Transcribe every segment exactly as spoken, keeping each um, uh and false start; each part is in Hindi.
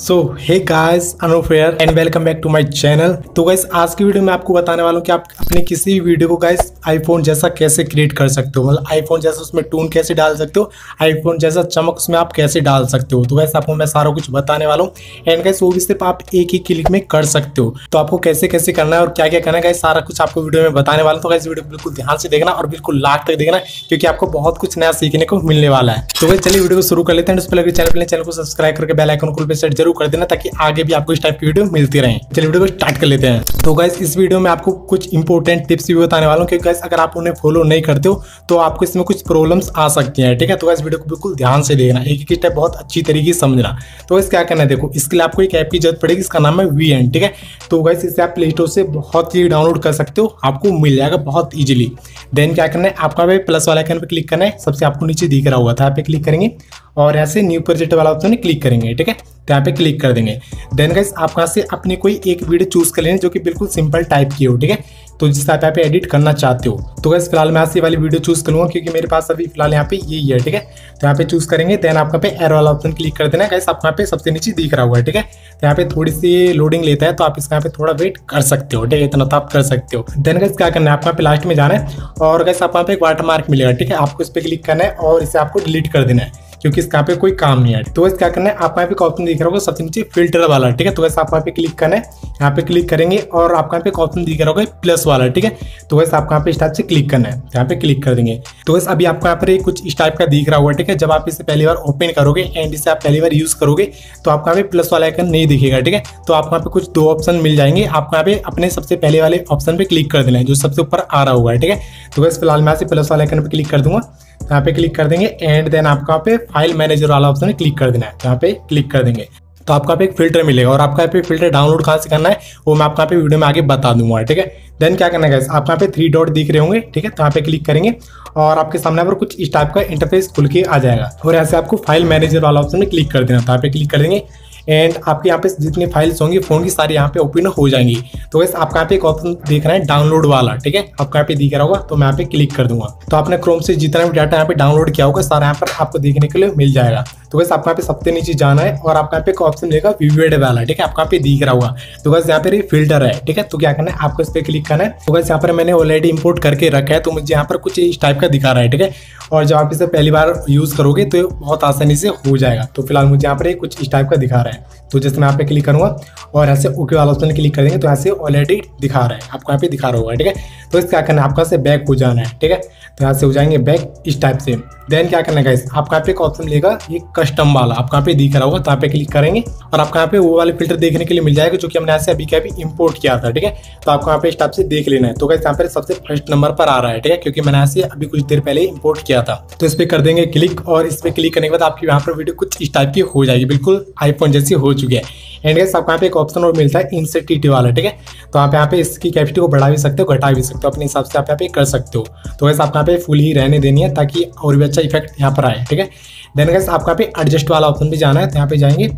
सो हे गाइस अनोफेयर and welcome back to my channel. तो गाइस आज की वीडियो में आपको बताने वाला हूँ कि आप अपने किसी भी वीडियो को गाइस आईफोन जैसा कैसे क्रिएट कर सकते हो, मतलब आईफोन जैसा उसमें टून कैसे डाल सकते हो, आईफोन जैसा चमक उसमें आप कैसे डाल सकते हो। तो गाइस आपको मैं सारा कुछ बताने वाला हूँ एंड गाइस वो भी सिर्फ आप एक ही क्लिक में कर सकते हो। तो आपको कैसे कैसे करना है और क्या क्या करना है गाइस सारा कुछ आपको वीडियो में बताने वाला हूँ। तो गाइस वीडियो बिल्कुल ध्यान से देखना और बिल्कुल लास्ट तक देखना क्योंकि आपको बहुत कुछ नया सीखने को मिलने वाला है। तो गाइस चलिए वीडियो को शुरू कर लेते हैं। उससे पहले चैनल चैनल को सब्सक्राइब करके बेल आइकन को प्रेस जरूर कर देना ताकि आगे भी आपको इस टाइप की वीडियो मिलती रहे। चलिए वीडियो को स्टार्ट कर लेते हैं। तो गाइस इस वीडियो में आपको कुछ इंपॉर्टेंट टिप्स भी बताने वाला हूं क्योंकि गाइस अगर आप उन्हें फॉलो नहीं करते हो तो आपको इसमें कुछ प्रॉब्लम्स आ सकती हैं, ठीक है। तो गाइस वीडियो को बिल्कुल ध्यान से देखना, एक एक स्टेप बहुत अच्छी तरीके से समझना। तो गाइस क्या करना है, देखो इसके लिए आपको एक ऐप की जरूरत पड़ेगी, इसका नाम है वीएन, ठीक है। तो गाइस इसे आप प्ले स्टोर से बहुत ही डाउनलोड कर सकते हो, आपको मिल जाएगा बहुत ईजिली। देन क्या करना है, आपका प्लस वाले आइकन पर क्लिक करना है, सबसे आपको नीचे दिख रहा हुआ था, यहाँ पे क्लिक करेंगे और ऐसे न्यू प्रोजेक्ट वाला ऑप्शन क्लिक करेंगे, ठीक है। तो यहाँ पे क्लिक कर देंगे। देन गाइस आप यहाँ से अपनी कोई एक वीडियो चूज कर लेना जो कि बिल्कुल सिंपल टाइप की हो, ठीक है, तो जिससे आप यहाँ पे एडिट करना चाहते हो। तो गाइस फिलहाल मैं यहाँ से वाली वीडियो चूज करूँगा क्योंकि मेरे पास अभी फिलहाल यहाँ पे यही है, ठीक है। तो यहाँ पे चूज करेंगे, देन आपका पे एरो वाला ऑप्शन क्लिक कर देना। गाइस आपको यहाँ पे सबसे नीचे दिख रहा हुआ है, ठीक है। तो यहाँ पे थोड़ी सी लोडिंग लेता है तो आप इसका यहाँ पे थोड़ा वेट कर सकते हो, ठीक है, इतना तो आप कर सकते हो। देन गाइस क्या करना है, आपको यहाँ पे लास्ट में जाना है और गाइस आपको यहाँ पे एक वाटरमार्क मिलेगा, ठीक है, आपको इस पर क्लिक करना है और इसे आपको डिलीट कर देना है क्योंकि इसका पे कोई काम नहीं है। तो वैसे क्या करना है, आप यहाँ पे ऑप्शन दिख रहा होगा सबसे नीचे फिल्टर वाला, ठीक है। तो वैसे आप यहाँ पे क्लिक करना है, यहाँ पे क्लिक करेंगे और आपका यहाँ पे ऑप्शन दिख रहा होगा प्लस वाला, ठीक है। तो वैसे आपको यहाँ पे इस टाइप से क्लिक करना है, यहाँ पे क्लिक कर देंगे। तो वैसे अभी आपको यहाँ पर कुछ इस टाइप का दिख रहा होगा, ठीक है। जब आप इसे पहली बार ओपन करोगे एंड इसे आप पहली बार यूज करोगे तो आपको यहाँ पे प्लस वाला आइकन नहीं दिखेगा, ठीक है। तो आपको यहाँ पे कुछ दो ऑप्शन मिल जाएंगे, आपको यहाँ पे अपने सबसे पहले वाले ऑप्शन पे क्लिक कर देना है जो सबसे ऊपर आ रहा हुआ है, ठीक है। तो वैसे फिलहाल मैं यहाँ से प्लस वाला आइकन पर क्लिक कर दूंगा, यहाँ पे क्लिक कर देंगे एंड देन आपको यहाँ पे फाइल मैनेजर वाला ऑप्शन क्लिक कर देना है, यहाँ पे क्लिक कर देंगे। तो आपको यहाँ पे एक फिल्टर मिलेगा और आपका यहाँ पे फिल्टर डाउनलोड कहाँ से करना है वो मैं आपको यहाँ पे वीडियो में आगे बता दूंगा, ठीक है। देन क्या करना है गाइस, आपको यहाँ पे थ्री डॉट दिख रहे होंगे, ठीक है। तो यहाँ पे क्लिक करेंगे और आपके सामने पर कुछ इस टाइप का इंटरफेस खुल के आ जाएगा और ऐसे आपको फाइल मैनेजर वाला ऑप्शन में क्लिक कर देना। तो यहाँ पे क्लिक कर देंगे एंड आपके यहाँ पे जितनी फाइल्स होंगी फोन की सारी यहाँ पे ओपन हो जाएंगी। तो वैसे आपका यहाँ पे एक ऑप्शन दिख रहा है डाउनलोड वाला, ठीक है, आपका यहाँ पे दिख रहा होगा, तो मैं यहाँ पे क्लिक कर दूंगा। तो आपने क्रोम से जितना भी डाटा यहाँ पे डाउनलोड किया होगा सारा यहाँ पर आपको देखने के लिए मिल जाएगा। तो वैसे आपको यहाँ पे सबसे नीचे जाना है और आपका यहाँ पे एक ऑप्शन देगा वीवेड वाला, ठीक है, आपका यहाँ पे दिख रहा होगा। तो वैसे यहाँ पे फिल्टर है, ठीक है। तो क्या करना है, आपको इस पर क्लिक करना है। तो वैसे यहाँ पर मैंने ऑलरेडी इंपोर्ट करके रखा है तो मुझे यहाँ पर कुछ इस टाइप का दिखा रहा है, ठीक है। और जब आप इसे पहली बार यूज करोगे तो बहुत आसानी से हो जाएगा। तो फिलहाल मुझे यहाँ पर कुछ इस टाइप का दिखा रहा है, तो जैसे मैं यहाँ पे क्लिक करूंगा और ऐसे ओके वाला ऑप्शन क्लिक कर देंगे तो ऐसे ऑलरेडी दिखा रहा है, आपको यहाँ पे दिखा रहा होगा, ठीक है। तो इसका क्या करना है, आपका से बैक हो जाना है, ठीक है। तो यहाँ से हो जाएंगे बैक इस टाइप से। देन क्या करना है गाइस, आपका यहाँ पे एक ऑप्शन मिलेगा ये कस्टम वाला, आपका यहाँ पे दिख रहा होगा, तो यहाँ पे क्लिक करेंगे और आपका यहाँ पे वो वाले फिल्टर देखने के लिए मिल जाएगा जो कि हमने ऐसे अभी क्या भी इंपोर्ट किया था, ठीक है। तो आपको यहाँ पे इस टाइप से देख लेना है। तो गाइस यहाँ पे सबसे फर्स्ट नंबर पर आ रहा है, ठीक है, क्योंकि मैंने ऐसे अभी कुछ देर पहले इंपोर्ट किया था। तो इस पर कर देंगे क्लिक और इस पर क्लिक करने के बाद आपकी यहाँ पर वीडियो कुछ इस टाइप की हो जाएगी, बिल्कुल आईफोन जैसी हो चुकी है। एंड गाइस आपको यहाँ पे एक ऑप्शन और मिलता है इंसेंटिव वाला, ठीक है। तो आप यहाँ पे इसकी कैपेसिटी को बढ़ा भी सकते हो, घटा भी सकते हो, अपने हिसाब से आप यहाँ पे कर सकते हो। तो गाइस आपको यहाँ पे फुल ही रहने देनी है ताकि और भी अच्छा इफेक्ट यहाँ पर आए, ठीक है। देन गाइस आपको यहाँ पे एडजस्ट वाला ऑप्शन भी जाना है, तो यहाँ पे जाएंगे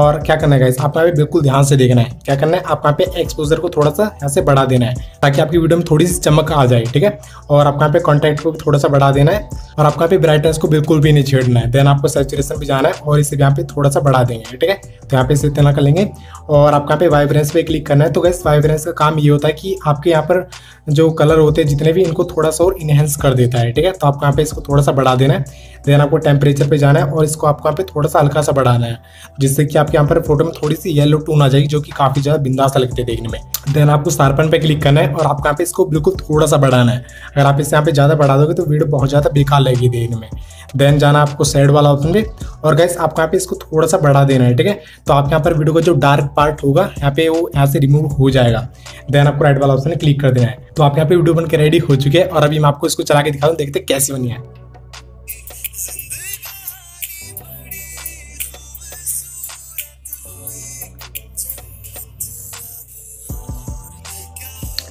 और क्या करना है गाइस, आपको यहाँ पे बिल्कुल ध्यान से देखना है। क्या करना है, आप यहाँ पे एक्सपोजर को थोड़ा सा यहाँ से बढ़ा देना है ताकि आपकी वीडियो में थोड़ी सी चमक आ जाए, ठीक है। और आपको यहाँ पे कॉन्ट्रैक्ट को थोड़ा सा बढ़ा देना है और आपको यहाँ पे ब्राइटनेस को बिल्कुल भी नहीं छेड़ना है। देन आपको सैचुरेशन भी जाना है और इसे यहाँ पे थोड़ा सा बढ़ा देंगे, ठीक है। तो यहाँ पे इसे इतना कर लेंगे और आपको यहाँ पे वाइब्रेंस पे क्लिक करना है। तो गाइस वाइब्रेंस का काम ये होता है कि आपके यहाँ पर जो कलर होते हैं जितने भी इनको थोड़ा सा और इनहेंस कर देता है, ठीक है। तो आपको यहाँ पे इसको थोड़ा सा बढ़ा देना है। देन आपको टेम्परेचर पे जाना है और इसको आपको यहाँ पे थोड़ा सा हल्का सा बढ़ाना है जिससे कि आपके यहाँ पर फोटो में थोड़ी सी येलो टोन आ जाएगी जो कि काफी ज्यादा बिंदास लगते हैं देखने में। देन आपको शार्पन पे क्लिक करना है और आपको यहाँ पे इसको बिल्कुल थोड़ा सा बढ़ाना है। अगर आप इसे यहाँ पे ज्यादा बढ़ा दोगे तो वीडियो बहुत ज्यादा बेकार लगेगी देखने में। देन जाना आपको शेड वाला ऑप्शन पे और गाइस आपको यहाँ पे इसको थोड़ा सा बढ़ा देना है, ठीक है। तो आप यहाँ पर वीडियो का जो डार्क पार्ट होगा यहाँ पे वो यहाँ से रिमूव हो जाएगा। देन आपको राइट वाला ऑप्शन क्लिक कर देना है। तो आप यहाँ पे वीडियो बनकर रेडी हो चुके हैं और अभी मैं आपको इसको चला के दिखा दूँ, देखते कैसी बनी है।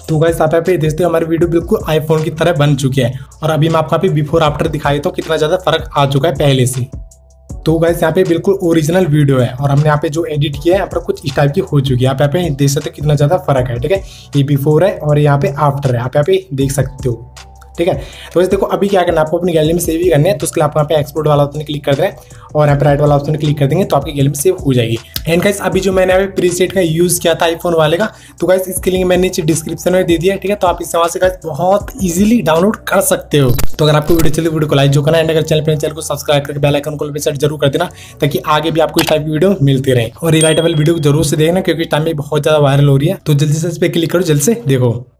तो गाइस आप यहाँ पे देखते हो हमारी वीडियो बिल्कुल आईफोन की तरह बन चुकी है और अभी मैं आपको यहाँ पे बिफोर आफ्टर दिखाई तो कितना ज़्यादा फर्क आ चुका है पहले से। तो गाइस यहाँ पे बिल्कुल ओरिजिनल वीडियो है और हमने यहाँ पे जो एडिट किया है यहाँ पर कुछ इस टाइप की हो चुकी है। आप यहाँ पे देख सकते हो कितना ज़्यादा फर्क है, ठीक है। ये बिफोर है और यहाँ पे आफ्टर है, आप यहाँ पे देख सकते हो, ठीक है। तो वैसे देखो अभी क्या करना है, आपको अपनी गैलरी में सेव ही करना है। तो उसके लिए आपको यहाँ पे एक्सपोर्ट वाला ऑप्शन क्लिक कर दें और यहाँ पर राइट वाला ऑप्शन क्लिक कर देंगे तो आपकी गैलरी में सेव हो जाएगी। एंड गाइस अभी जो मैंने अभी प्रीसेट का यूज़ किया था आईफोन वाले का, तो गाइस इसके लिंक मैंने नीचे डिस्क्रिप्शन में दे दिया है, ठीक है। तो आप इससे वहाँ से गाइस बहुत ईजिली डाउनलोड कर सकते हो। तो अगर आपको वीडियो चलिए वीडियो को लाइक जो करना है, एंड अगर चैनल पर चैनल को सब्सक्राइब करके बेल आइकन को सेट जरूर कर देना ताकि आगे भी आपको इस टाइप की वीडियो मिलती रहे। और रिलेटेबल वीडियो को जरूर से देखना क्योंकि टाइम में बहुत ज़्यादा वायरल हो रही है। तो जल्दी से इस पर क्लिक करो, जल्दी से देखो।